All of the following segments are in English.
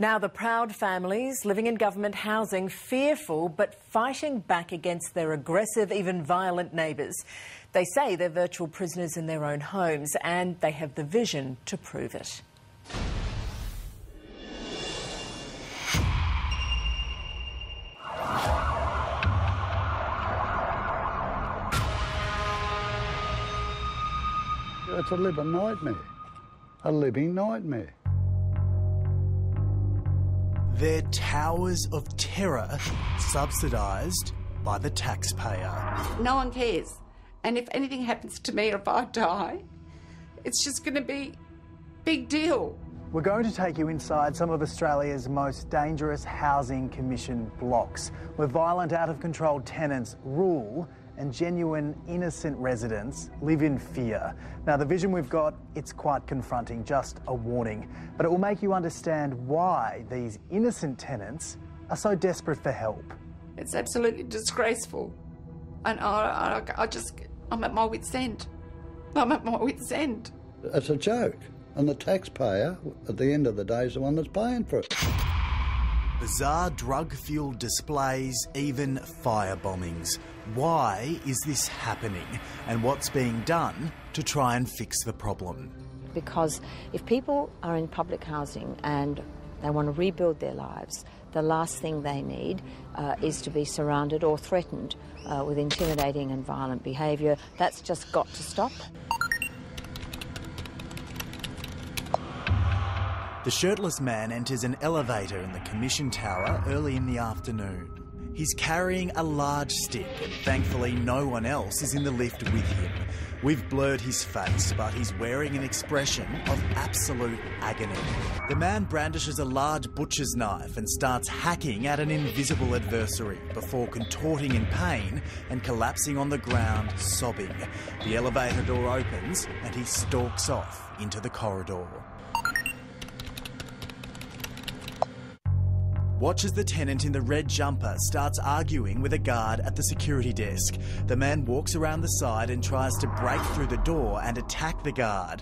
Now the proud families living in government housing, fearful but fighting back against their aggressive, even violent neighbours. They say they're virtual prisoners in their own homes and they have the vision to prove it. It's a living nightmare, a living nightmare. They're towers of terror subsidised by the taxpayer. No one cares. And if anything happens to me or if I die, it's just going to be a big deal. We're going to take you inside some of Australia's most dangerous housing commission blocks, where violent, out-of-control tenants rule and genuine, innocent residents live in fear. Now, the vision we've got, it's quite confronting, just a warning. But it will make you understand why these innocent tenants are so desperate for help. It's absolutely disgraceful. And I'm at my wit's end. I'm at my wit's end. It's a joke. And the taxpayer, at the end of the day, is the one that's paying for it. Bizarre drug-fuelled displays, even fire bombings. Why is this happening? And what's being done to try and fix the problem? Because if people are in public housing and they want to rebuild their lives, the last thing they need is to be surrounded or threatened with intimidating and violent behaviour. That's just got to stop. The shirtless man enters an elevator in the Commission Tower early in the afternoon. He's carrying a large stick and thankfully no one else is in the lift with him. We've blurred his face, but he's wearing an expression of absolute agony. The man brandishes a large butcher's knife and starts hacking at an invisible adversary before contorting in pain and collapsing on the ground, sobbing. The elevator door opens and he stalks off into the corridor. Watch as the tenant in the red jumper starts arguing with a guard at the security desk. The man walks around the side and tries to break through the door and attack the guard.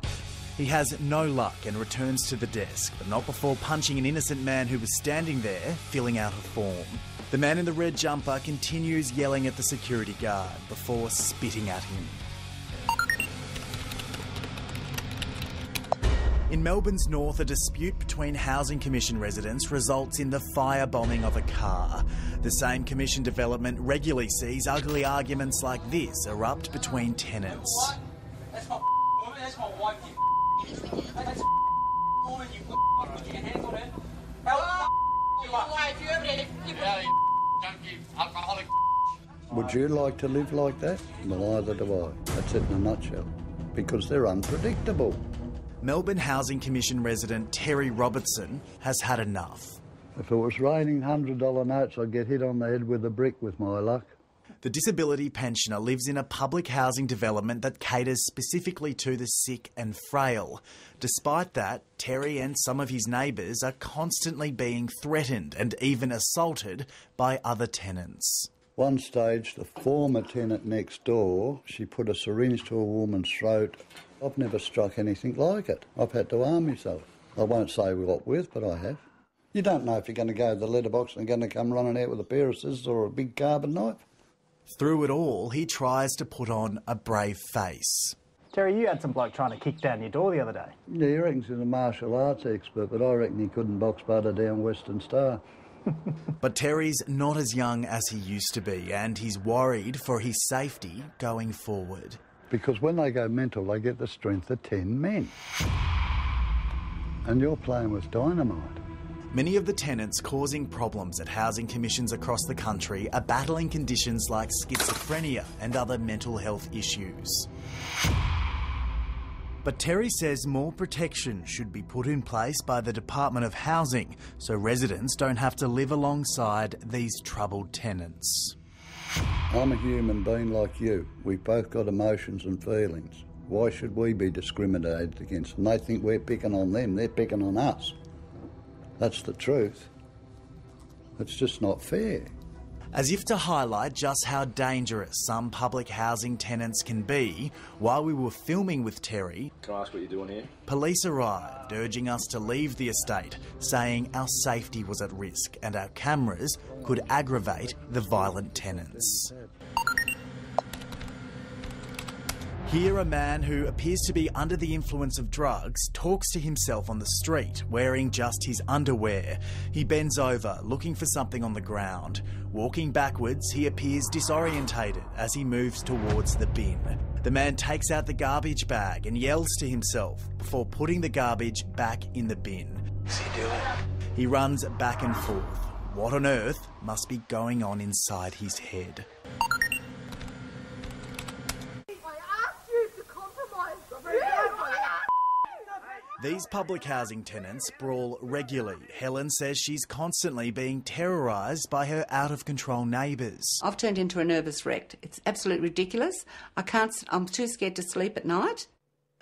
He has no luck and returns to the desk, but not before punching an innocent man who was standing there, filling out a form. The man in the red jumper continues yelling at the security guard before spitting at him. In Melbourne's north, a dispute between Housing Commission residents results in the firebombing of a car. The same Commission development regularly sees ugly arguments like this erupt between tenants. That's my woman, that's my wife, you that's my woman, you put your hands on her. How the f*** you ever you don't give alcoholic. Would you like to live like that? Well, neither do I. That's it in a nutshell. Because they're unpredictable. Melbourne Housing Commission resident Terry Robertson has had enough. If it was raining $100 notes, I'd get hit on the head with a brick with my luck. The disability pensioner lives in a public housing development that caters specifically to the sick and frail. Despite that, Terry and some of his neighbours are constantly being threatened and even assaulted by other tenants. One stage, the former tenant next door, she put a syringe to a woman's throat. I've never struck anything like it. I've had to arm myself. I won't say what with, but I have. You don't know if you're going to go to the letterbox and going to come running out with a pair of scissors or a big carbon knife. Through it all, he tries to put on a brave face. Terry, you had some bloke trying to kick down your door the other day. Yeah, he reckons he's a martial arts expert, but I reckon he couldn't box butter down Western Star. But Terry's not as young as he used to be, and he's worried for his safety going forward. Because when they go mental, they get the strength of 10 men. And you're playing with dynamite. Many of the tenants causing problems at housing commissions across the country are battling conditions like schizophrenia and other mental health issues. But Terry says more protection should be put in place by the Department of Housing so residents don't have to live alongside these troubled tenants. I'm a human being like you. We've both got emotions and feelings. Why should we be discriminated against? And they think we're picking on them, they're picking on us. That's the truth. It's just not fair. As if to highlight just how dangerous some public housing tenants can be, while we were filming with Terry, "Can I ask what you're doing here?" police arrived, urging us to leave the estate, saying our safety was at risk and our cameras could aggravate the violent tenants. Here, a man who appears to be under the influence of drugs talks to himself on the street, wearing just his underwear. He bends over, looking for something on the ground. Walking backwards, he appears disorientated as he moves towards the bin. The man takes out the garbage bag and yells to himself before putting the garbage back in the bin. What's he doing? He runs back and forth. What on earth must be going on inside his head? These public housing tenants brawl regularly. Helen says she's constantly being terrorised by her out-of-control neighbours. I've turned into a nervous wreck. It's absolutely ridiculous. I can't, I'm too scared to sleep at night.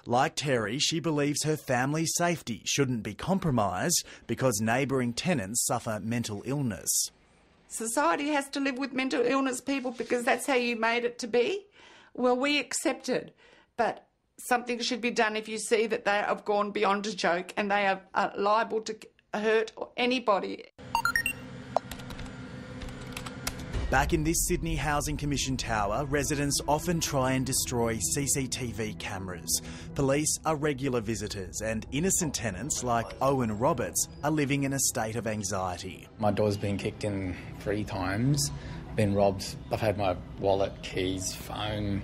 Like Terry, she believes her family's safety shouldn't be compromised because neighbouring tenants suffer mental illness. Society has to live with mental illness people because that's how you made it to be. Well, we accept it, but something should be done if you see that they have gone beyond a joke and they are liable to hurt anybody. Back in this Sydney Housing Commission tower, residents often try and destroy CCTV cameras. Police are regular visitors and innocent tenants like Owen Roberts are living in a state of anxiety. My door's been kicked in 3 times, been robbed. I've had my wallet, keys, phone,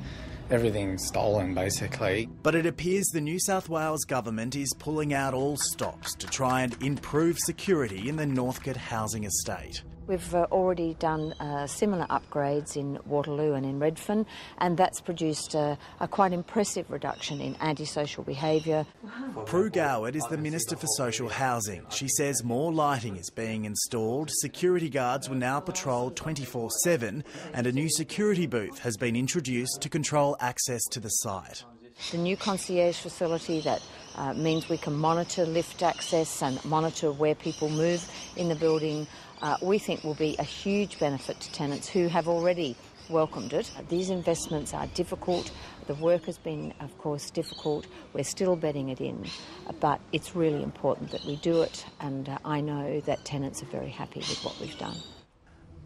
everything stolen, basically. But it appears the New South Wales government is pulling out all stops to try and improve security in the Northcote housing estate. We've already done similar upgrades in Waterloo and in Redfern, and that's produced a quite impressive reduction in antisocial behaviour. Wow. Prue Goward is the Minister for Social Housing. She says more lighting is being installed, security guards will now patrol 24/7, and a new security booth has been introduced to control access to the site. The new concierge facility that means we can monitor lift access and monitor where people move in the building, we think will be a huge benefit to tenants who have already welcomed it. These investments are difficult. The work has been, of course, difficult. We're still bedding it in, but it's really important that we do it, and I know that tenants are very happy with what we've done.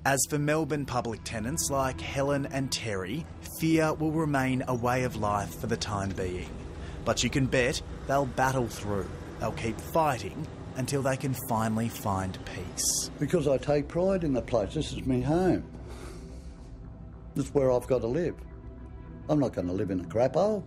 As for Melbourne public tenants like Helen and Terry, fear will remain a way of life for the time being. But you can bet they'll battle through. They'll keep fighting until they can finally find peace. Because I take pride in the place. This is my home. This is where I've got to live. I'm not going to live in a crap hole.